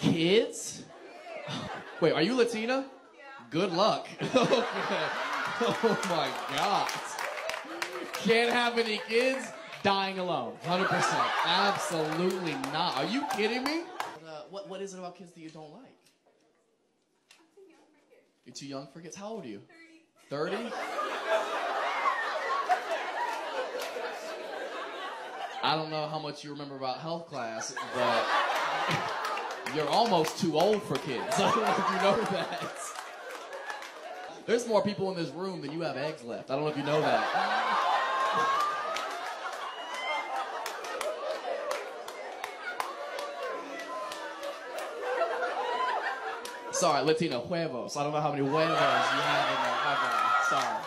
Kids? Wait, are you Latina? Yeah. Good luck. Okay. Oh my God. Can't have any kids, dying alone. 100%. Absolutely not. Are you kidding me? What is it about kids that you don't like? You're too young for kids? How old are you? 30. 30? I don't know how much you remember about health class, but you're almost too old for kids. I don't know if you know that. There's more people in this room than you have eggs left. I don't know if you know that. Sorry, Latina, huevos. I don't know how many huevos you have in there. My bad. Sorry.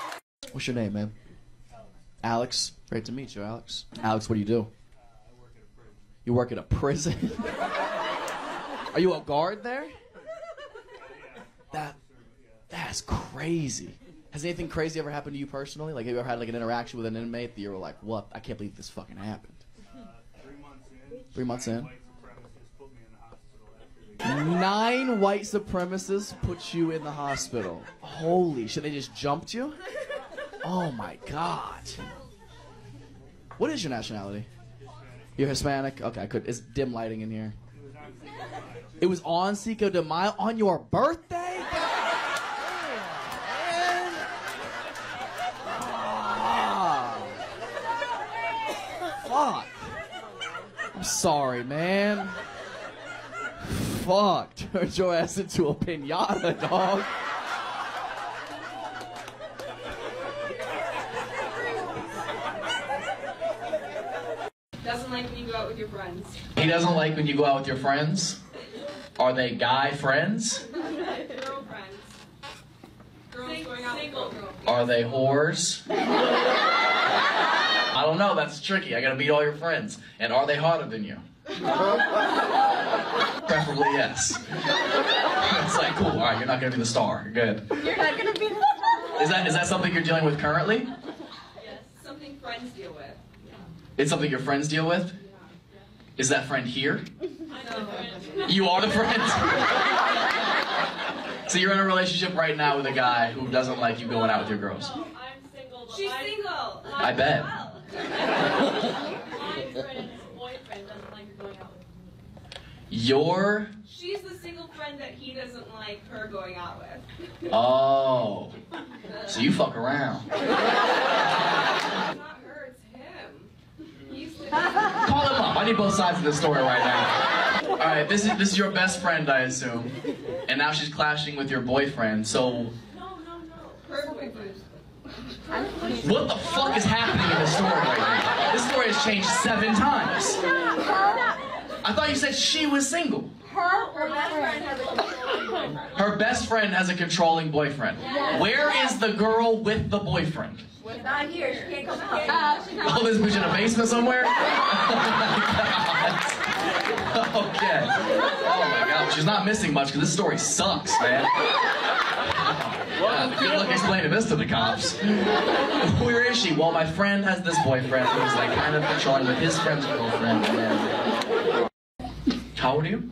What's your name, man? Alex. Great to meet you, Alex. Alex, what do you do? I work at a prison. You work at a prison? Are you a guard there? Yeah. That's crazy. Has anything crazy ever happened to you personally? Like, have you ever had like an interaction with an inmate that you were like, what? I can't believe this fucking happened. 3 months in. 3 months in. 9 white supremacists put you in the hospital. Holy shit, they just jumped you? Oh my God. What is your nationality? You're Hispanic? Okay, I could. It's dim lighting in here. It was on Cinco de Mayo on your birthday? And... Oh, fuck. I'm sorry, man. Fuck, turned your ass into a pinata, dog. Doesn't like when you go out with your friends. He doesn't like when you go out with your friends? Are they guy friends? Girl friends. Girls going out with girls. Are they whores? I don't know, that's tricky. I gotta beat all your friends. And are they hotter than you? Preferably yes. It's like, cool, alright, you're not gonna be the star. Good. You're not gonna be the star. Is that something you're dealing with currently? Yes, something friends deal with. Yeah. It's something your friends deal with? Yeah. Is that friend here? I know the friend. You are the friend? So you're in a relationship right now with a guy who doesn't like you going out with your girls? No, I'm single. But she's single. I bet. My friend's boyfriend doesn't like you going out with. She's the single friend that he doesn't like her going out with. Oh. So you fuck around. It's not her, it's him. He's the... Call him up. I need both sides of the story right now. Alright, this is your best friend, I assume. And now she's clashing with your boyfriend, so... No. Her boyfriend. What the fuck is happening in this story right now? This story has changed 7 times. I thought you said she was single. Her best friend has a controlling boyfriend. Her best friend has a controlling boyfriend. Yes. Where is the girl with the boyfriend? She's not here. She can't come out. Oh, this bitch in a basement somewhere? Oh my God. Okay. Oh my God. She's not missing much because this story sucks, man. Good luck explaining this to the cops. Where is she? Well, my friend has this boyfriend who's like kind of controlling with his friend's girlfriend. And... How old are you?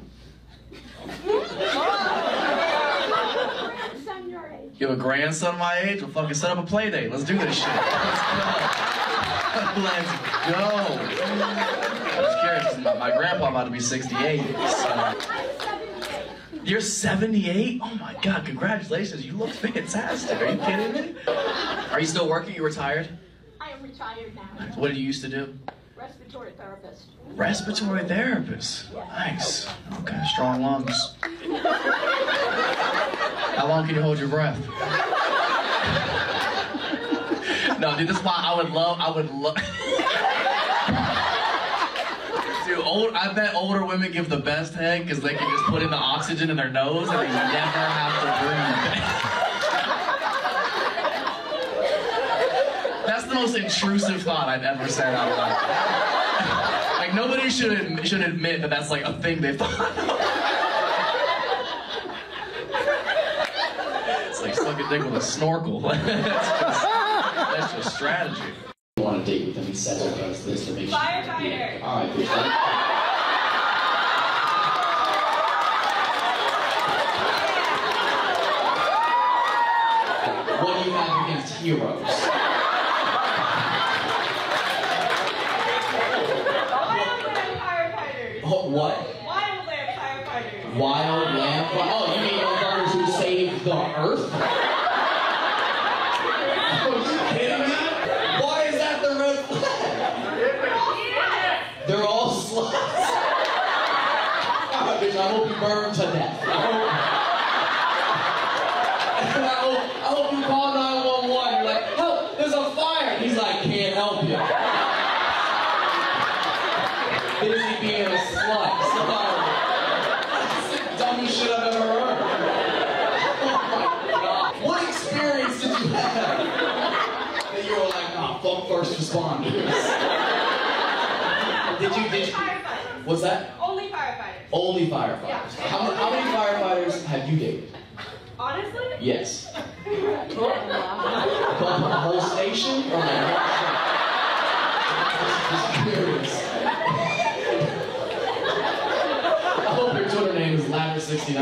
Grandson your age. You have a grandson my age? Well, fucking set up a play date. Let's do this shit. Let's go. I was curious. My grandpa about to be 68. So. You're 78? Oh my God, congratulations. You look fantastic. Are you kidding me? Are you still working? You retired? I am retired now. What did you used to do? Respiratory therapist. Respiratory therapist? Nice. Okay, strong lungs. How long can you hold your breath? No, dude, this is why I would love... I bet older women give the best head because they can just put in the oxygen in their nose and they never have to breathe. That's the most intrusive thought I've ever said out loud. Like nobody should admit that that's like a thing they thought of. It's like suck a dick with a snorkel. That's just strategy. Want to date with him, he said to us this to make sure. Firefighter! Alright, bitch. heroes. Wild lamp firefighters. Oh, what? Wild lamp firefighters. Wild lamp firefighters. Oh, you mean those who saved the earth? Are you kidding me? Why is that the red flag? They're all sluts. Oh, bitch, I hope you burn to death. I hope you call 911. You're like, help, there's a fire. He's like, can't help you. Busy being a slut. So, that's the dumbest shit I've ever heard. Oh my God. What experience did you have that you were like, nah, fuck first responders? Did you? Firefighters. What's that? Only firefighters. Only firefighters. Yeah. How many firefighters have you dated? Honestly? Yes. But the whole station? Or my whole just curious. I hope your Twitter name is Lavender69.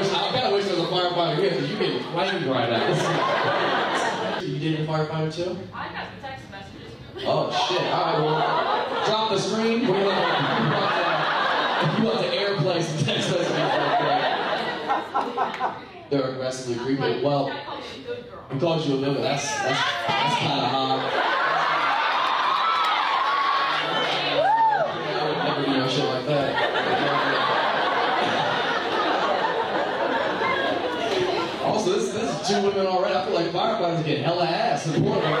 I kinda wish there was a firefighter here, because you're getting claimed right now. So you dated a firefighter too? I got the text messages. Oh shit, alright, well. Drop the screen. We're gonna, if you want to airplay some text messages, they're aggressively creepy. Well, we called you a good girl. That's kind of hot. I would never do no shit like that. Also, this is two women already. I feel like firefighters getting hella ass in the water.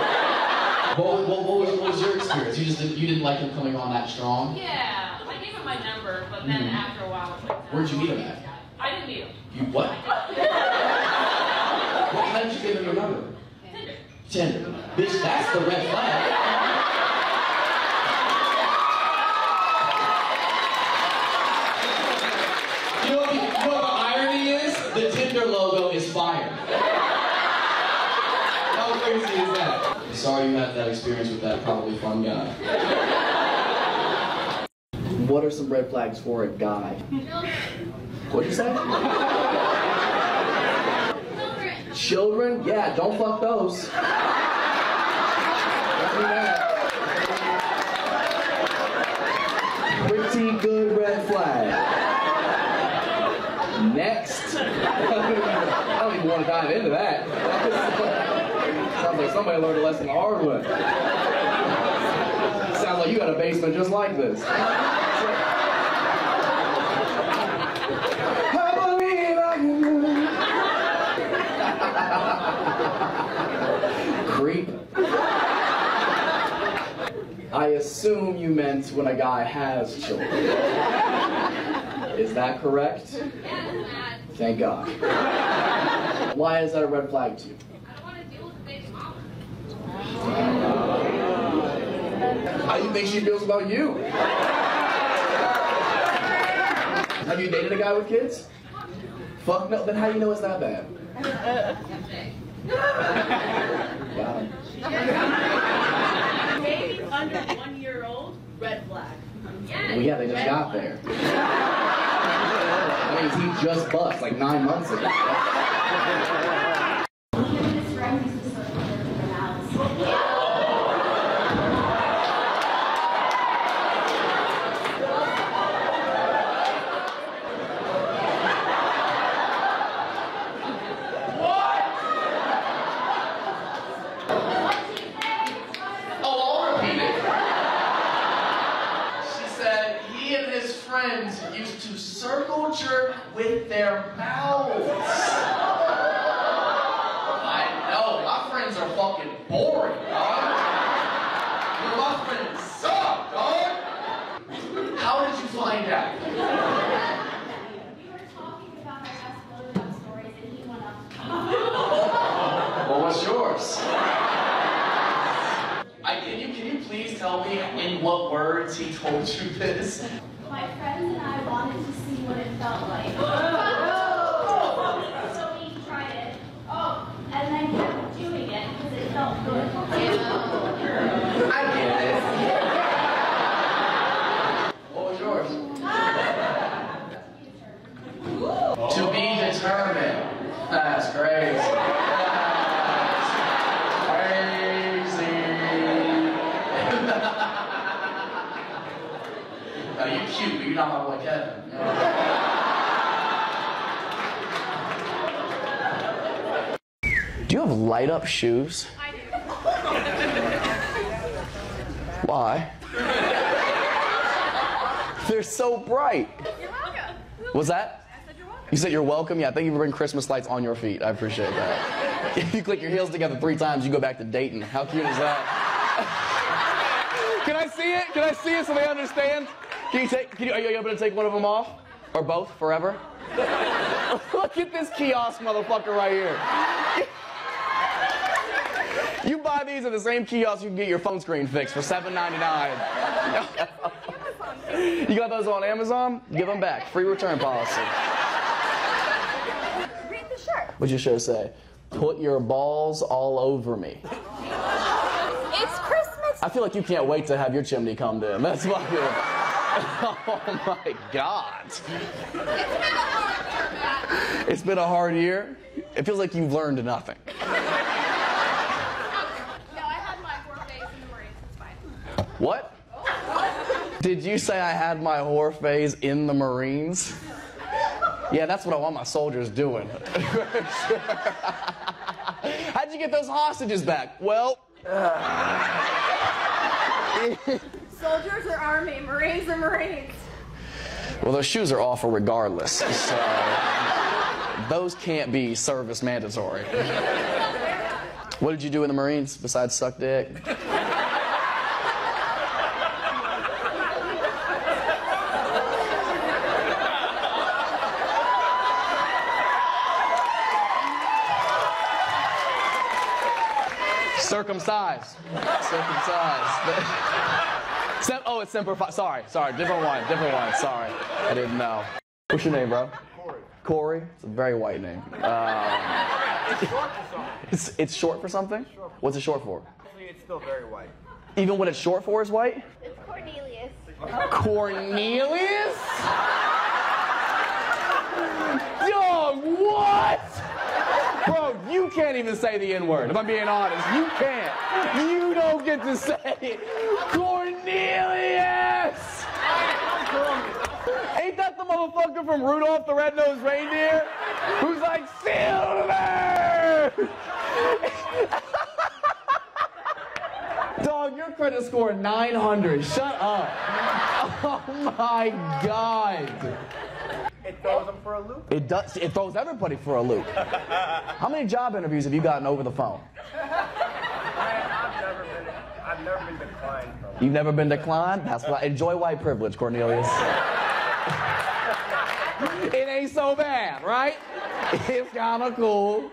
What was your experience? You didn't like him coming on that strong? Yeah, I gave him my number, but then after a while, I was like, no. Where'd you meet him at? I didn't meet him. You what? How did you give him your number? Tinder. Bitch, that's the red flag. You know what the irony is? The Tinder logo is fire. How crazy is that? Sorry you had that experience with that probably fun guy. What are some red flags for a guy? What'd you say? Children. Children? Yeah, don't fuck those. Don't do that. Pretty good red flag. Next. I don't even want to dive into that. Sounds like somebody learned a lesson the hard way. Sounds like you got a basement just like this. I believe I can. Creep. I assume you meant when a guy has children. Is that correct? Yes, Matt. Thank God. Why is that a red flag to you? How do you think she feels about you? Have you dated a guy with kids? Fuck no. Then how do you know it's not bad? Wow. Babies under 1 year old, red flag. Well, yeah, they just got there. That means he just bust like 9 months ago. Used to circle jerk with their mouths. I know, my friends are fucking boring, dog. My friends suck, dog. How did you find out? We were talking about our best blowjob stories and he went up. Well, what's yours? Can you please tell me in what words he told you this? My friends and I wanted to see what it felt like. Oh. So we tried it. Oh. And then kept doing it because it felt good. I get this. What was yours? on my way home. You know? Do you have light up shoes? I do. Why? They're so bright. You're welcome. What's that? I said you're welcome. You said you're welcome? Yeah, thank you for bringing Christmas lights on your feet. I appreciate that. If you click your heels together 3 times, you go back to Dayton. How cute is that? Can I see it? Can I see it so they understand? Can you take, are you able to take one of them off? Or both? Forever? Look at this kiosk motherfucker right here. You buy these at the same kiosk you can get your phone screen fixed for $7.99. You got those on Amazon? Give them back. Free return policy. Read the shirt. What'd your shirt say? Put your balls all over me. It's Christmas. I feel like you can't wait to have your chimney come down. That's why you're... Oh, my God. It's been a hard year. It feels like you've learned nothing. What? Did you say I had my whore phase in the Marines? Yeah, that's what I want my soldiers doing. How'd you get those hostages back? Well... Soldiers are Army, Marines are Marines. Well, those shoes are awful regardless, so... Those can't be service mandatory. What did you do in the Marines besides suck dick? Circumcised. Circumcised. Oh, it's Semper Fi. Sorry. Different one. Sorry. I didn't know. What's your name, bro? Corey. Corey? It's a very white name. It's short for something. It's short for something? Short. What's it short for? It's still very white. Even what it's short for is white? It's Cornelius. Cornelius? Dog, what? Bro, you can't even say the N-word, if I'm being honest. You can't. You don't get to say it. Cornelius! Ain't that the motherfucker from Rudolph the Red-Nosed Reindeer? Who's like, Silver! Dog, your credit score 900. Shut up. Oh, my God. It throws them for a loop. It does. It throws everybody for a loop. How many job interviews have you gotten over the phone? I've never been declined. Probably. You've never been declined? That's why. Enjoy white privilege, Cornelius. It ain't so bad, right? It's kind of cool.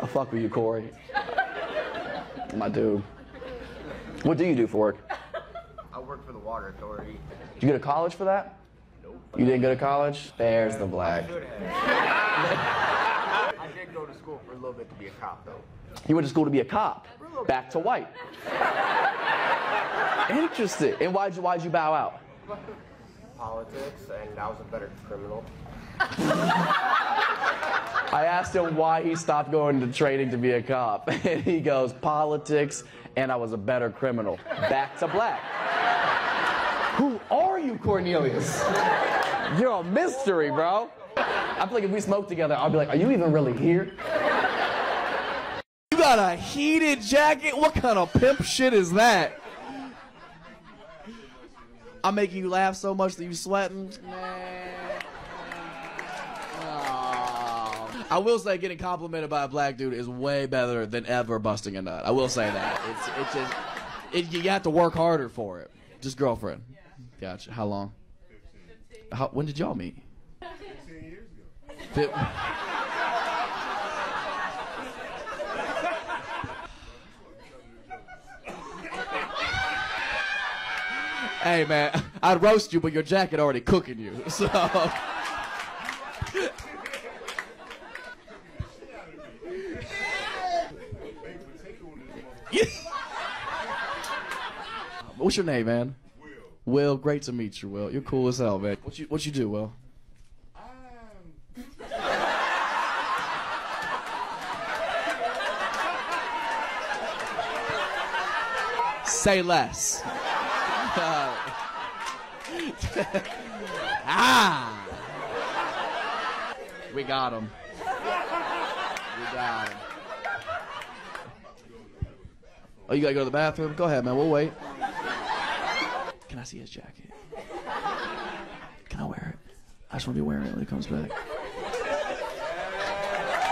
I'll fuck with you, Corey. My dude. What do you do for work? I work for the Water Authority. Did you go to college for that? Nope. You didn't go to college? There's the black. I should have. I did go to school for a little bit to be a cop, though. You went to school to be a cop? Back to white. Interesting. And why'd you bow out? Politics, and I was a better criminal. I asked him why he stopped going to training to be a cop. And he goes, politics, and I was a better criminal. Back to black. Who are you, Cornelius? You're a mystery, bro. I feel like if we smoke together, I'll be like, are you even really here? You got a heated jacket? What kind of pimp shit is that? I'm making you laugh so much that you sweating. I will say getting complimented by a black dude is way better than ever busting a nut. I will say that. You have to work harder for it. Just girlfriend. Gotcha. How long? 15. When did y'all meet? 15 years ago. Hey, man, I'd roast you, but your jacket already cooking you, so... What's your name, man? Will, great to meet you, Will. You're cool as hell, man. What you do, Will? Say less. Ah! We got him. We got him. Oh, you gotta go to the bathroom? Go ahead, man. We'll wait. Can I see his jacket? Can I wear it? I just want to be wearing it when he comes back.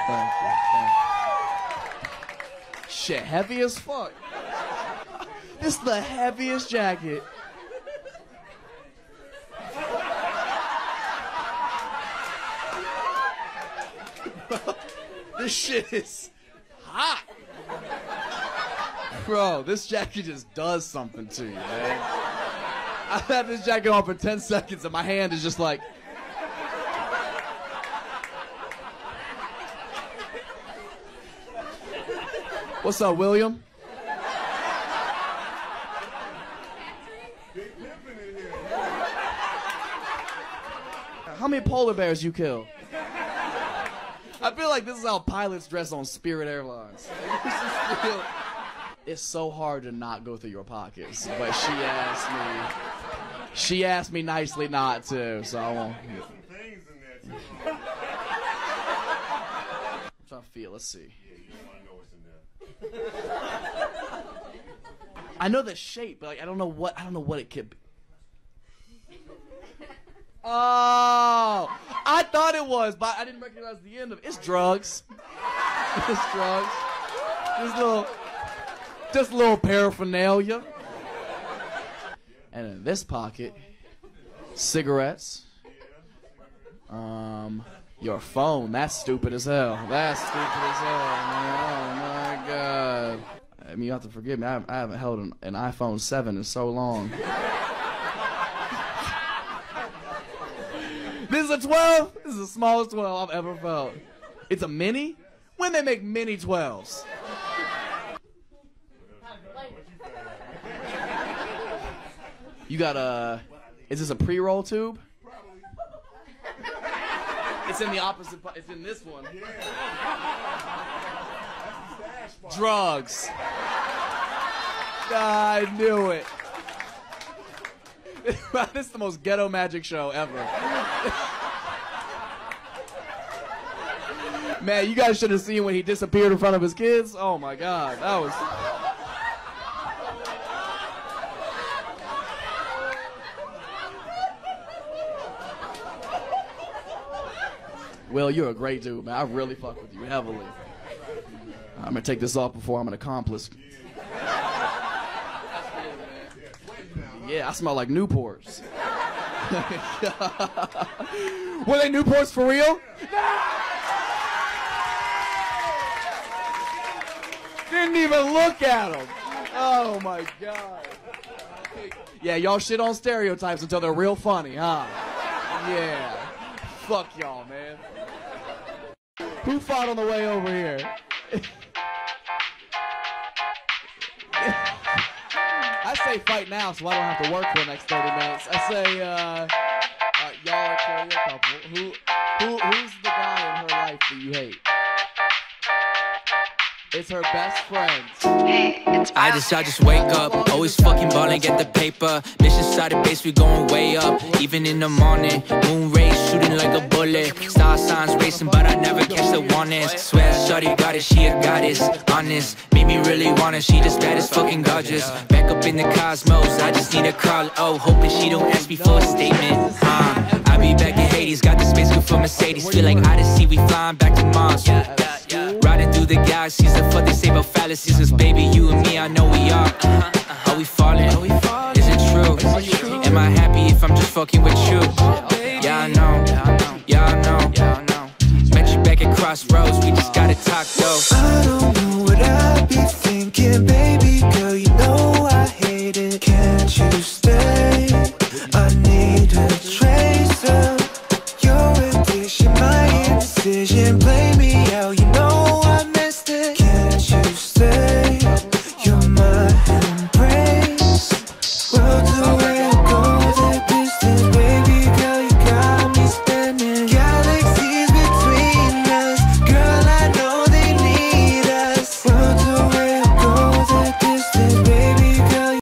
Thank you. Thank you. Shit, heavy as fuck. This is the heaviest jacket. This shit is hot. Bro, this jacket just does something to you, man. I've had this jacket on for 10 seconds and my hand is just like... What's up, William? How many polar bears you kill? I feel like this is how pilots dress on Spirit Airlines. It's so hard to not go through your pockets, but she asked me nicely not to, so I won't. There's some things in there too. I'm trying to feel. Let's see. Yeah, you don't want to know what's in there. I know the shape, but like, I don't know what it could be. Oh, I thought it was, but I didn't recognize the end of it. It's drugs. It's drugs. Just a little paraphernalia. And in this pocket, cigarettes. Your phone. That's stupid as hell. That's stupid as hell, man. Oh, my God. I mean, you have to forgive me. I haven't held an iPhone 7 in so long. This is a 12? This is the smallest 12 I've ever felt. It's a mini? When they make mini 12s? You got a... Is this a pre-roll tube? Probably. It's in the opposite... It's in this one. Yeah. That's the stash part. Drugs. I knew it. This is the most ghetto magic show ever. Man, you guys should have seen when he disappeared in front of his kids. Oh my God, that was... Will, you're a great dude, man. I really fuck with you heavily. I'm gonna take this off before I'm an accomplice. Yeah, I smell like Newports. Were they Newports for real? No! Didn't even look at them. Oh, my God. Yeah, y'all shit on stereotypes until they're real funny, huh? Yeah. Fuck y'all, man. Who fought on the way over here? I say fight now so I don't have to work for the next 30 minutes. I say, y'all are carrying a couple. Who's the guy in her life that you hate? It's her best friend. Hey, it's I just wake up, always fucking ballin', get the paper. Mission side of base, we going way up. Even in the morning, moon rays shooting like a bullet. Star signs racing, but I never catch the warnings. Swear shorty got it, she a goddess, honest. Made me really want her, she just bad as fucking gorgeous. Back up in the cosmos, I just need a call. Oh, hoping she don't ask me for a statement. I be back in Hades, got the space good for Mercedes. Feel like Odyssey, we flying back to Mars. Riding through the galaxies, the fuck they say about fallacies. Cause baby, you and me, I know we are. Are we falling? Is it true? Am I happy if I'm just fucking with you? Yeah, I know. Yeah, I know. Met you back at Crossroads, we just gotta talk though.